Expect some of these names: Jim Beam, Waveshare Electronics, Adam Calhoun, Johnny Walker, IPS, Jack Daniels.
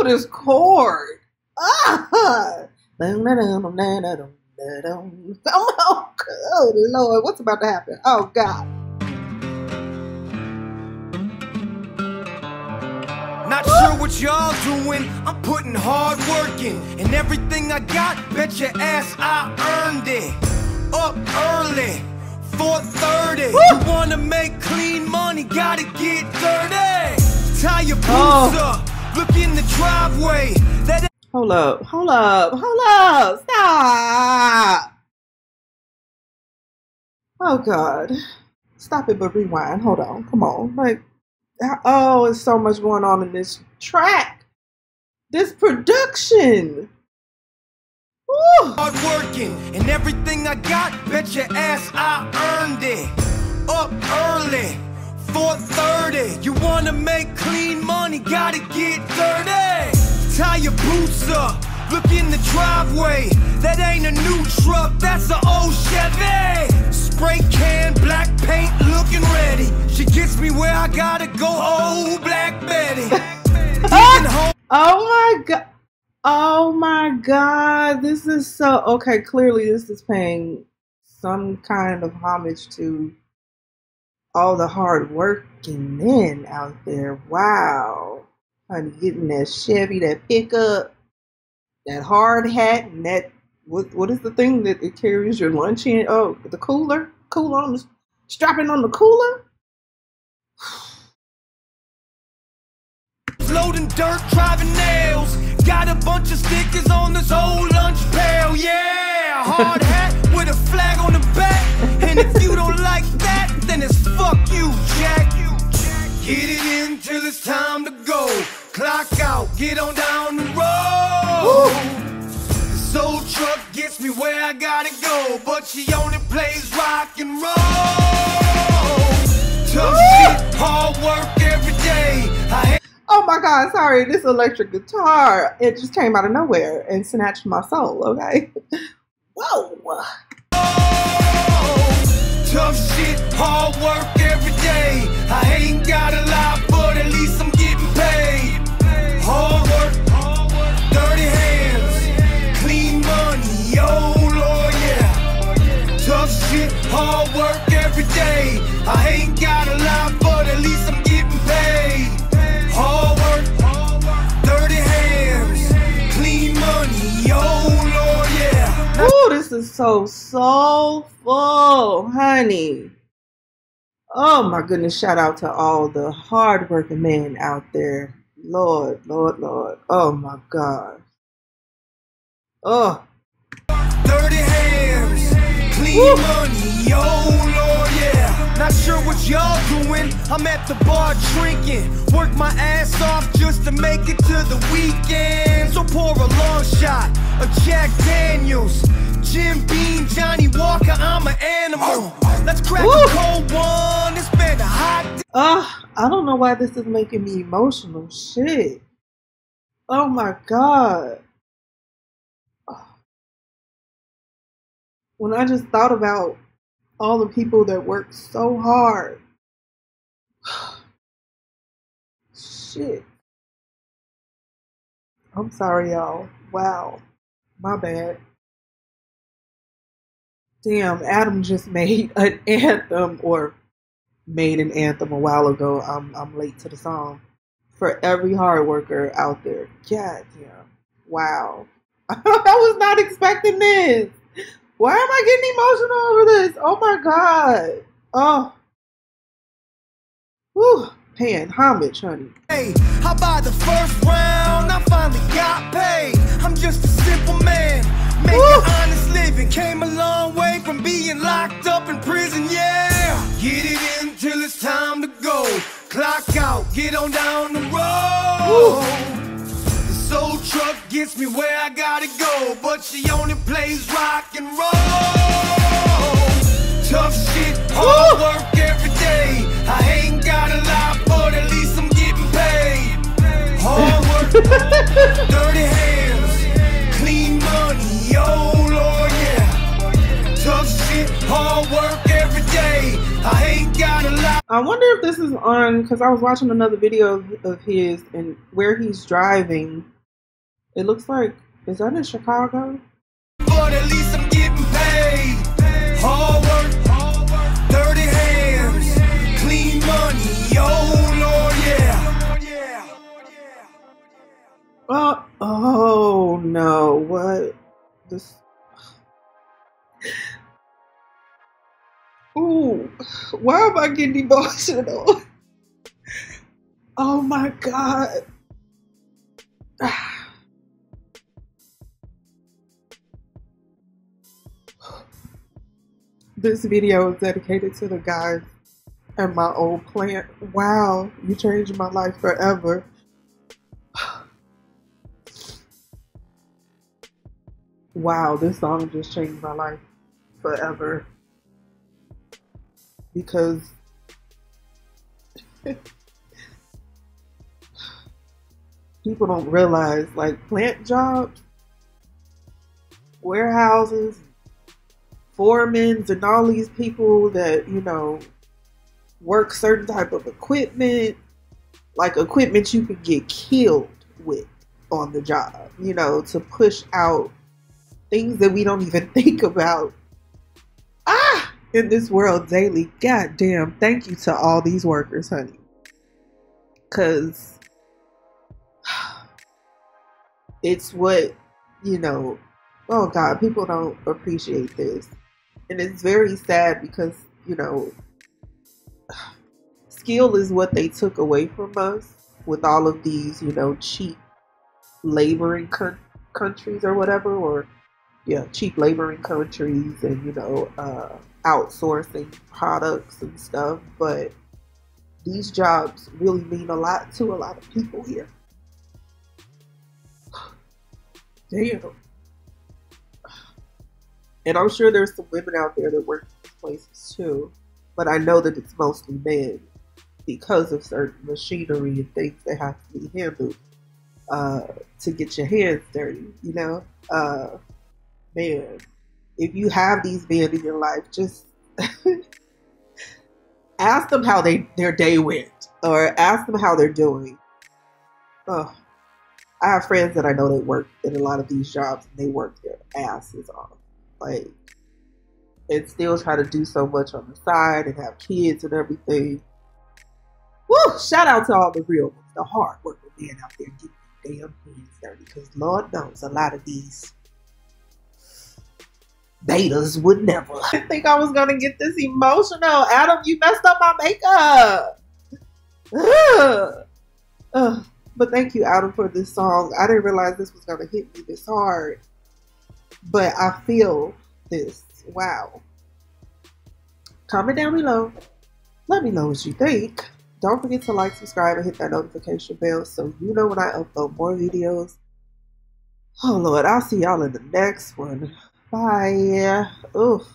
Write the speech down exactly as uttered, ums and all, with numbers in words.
pull this cord. Ah! Oh, oh, Lord, what's about to happen? Oh, God. Not sure what y'all doing, I'm putting hard work in. And everything I got, bet your ass I earned it. Up early, four thirty. You wanna make clean money, gotta get dirty. Tie your boots oh. up, look in the driveway. That hold up, hold up, hold up, stop. Oh, God. Stop it, but rewind. Hold on, come on. Like. Oh, there's so much going on in this track. This production. Woo. Hard working and everything I got, bet your ass I earned it. Up early, four thirty. You wanna make clean money, gotta get dirty. Tie your boots up, look in the driveway. That ain't a new truck, that's an old Chevy. Spray can, black paint, looking ready. She gets me where I gotta go, oh, Black Betty. Oh my God. Oh my God. This is so, okay, clearly this is paying some kind of homage to all the hard working men out there. Wow. Honey, getting that Chevy, that pickup, that hard hat, and that, what, what is the thing that it carries your lunch in? Oh, the cooler? Cooler on the, strapping on the cooler? Loading dirt, driving nails. Got a bunch of stickers on this old lunch pail, yeah. Hard hat with a flag on the back. And if you don't like that, then it's fuck you, Jack. You, Jack. Get it in till it's time to go. Clock out, get on down the road. Woo. This old truck gets me where I gotta go, but she only plays rock and roll. Tough shit, hard work every day. I Oh my God, sorry, this electric guitar, it just came out of nowhere and snatched my soul, okay? Whoa! Oh, tough shit, hard work every day. I ain't got a lot, but at least I'm getting paid. Hard work, hard work, dirty hands, clean money, oh Lord, yeah. Tough shit, hard work every day. I ain't got a lot, but at least I'm getting paid. Hard work, hard work, dirty hands, clean money, oh Lord, yeah. Ooh, this is so soulful, honey. Oh my goodness, shout out to all the hard-working men out there. Lord, Lord, Lord, oh my God. Oh. Dirty hands, clean Woo. money, oh Lord, yeah. Not sure what y'all doing, I'm at the bar drinking. Work my ass off just to make it to the weekend. So pour a long shot of Jack Daniels, Jim Beam, Johnny Walker, I'm an animal. Let's crack Woo. a cold one, it's been a hot Ah, uh, I don't know why this is making me emotional, shit. Oh my God. When I just thought about all the people that work so hard. Shit. I'm sorry, y'all. Wow. My bad. Damn, Adam just made an anthem, or made an anthem a while ago. I'm, I'm late to the song. For every hard worker out there. God damn. Wow. I was not expecting this. Why am I getting emotional over this? Oh my God. Oh. Whew. Paying homage, honey. Hey, how about the first round? I finally got paid. I'm just a simple man. Making honest living. Came a long way from being locked up in prison, yeah. Get it in till it's time to go. Clock out, get on down the road. Woo. Soul truck gets me where I gotta go, but she only plays rock and roll. Tough shit, hard Woo! work every day. I ain't got a lot, but at least I'm getting paid. Hard work, dirty hands, clean money, oh Lord, yeah. Tough shit, hard work every day. I ain't got a lot. I wonder if this is on, because I was watching another video of, of his and where he's driving. It looks like, is that in Chicago? But at least I'm getting paid. Hard work, hard work. Dirty hands, clean money. Oh Lord, yeah. Oh, oh no, what? This. Ooh, why am I getting emotional? Oh my God. This video is dedicated to the guys at my old plant. Wow, you changed my life forever. Wow, this song just changed my life forever. Because people don't realize, like, plant jobs, warehouses, foremen, and all these people that, you know, work certain type of equipment, like equipment you could get killed with on the job, you know, to push out things that we don't even think about ah in this world daily. God damn, thank you to all these workers, honey, because it's what, you know, oh God, people don't appreciate this. And it's very sad because, you know, skill is what they took away from us with all of these, you know, cheap laboring countries or whatever, or yeah, cheap laboring countries and, you know, uh, outsourcing products and stuff. But these jobs really mean a lot to a lot of people here. Damn. And I'm sure there's some women out there that work in these places too, but I know that it's mostly men because of certain machinery and things that have to be handled uh, to get your hands dirty, you know? Uh, Man, if you have these men in your life, just ask them how they their day went, or ask them how they're doing. Oh, I have friends that I know that work in a lot of these jobs, and they work their asses off, like, and still try to do so much on the side and have kids and everything. Woo! Shout out to all the real ones, the hard working men out there getting their damn hands dirty, because Lord knows a lot of these betas would never. I think I was gonna get this emotional. Adam, you messed up my makeup. Ugh. Ugh. But thank you, Adam, for this song. I didn't realize this was gonna hit me this hard, but I feel this. Wow. Comment down below. Let me know what you think. Don't forget to like, subscribe, and hit that notification bell so you know when I upload more videos. Oh Lord, I'll see y'all in the next one. Bye. Oof.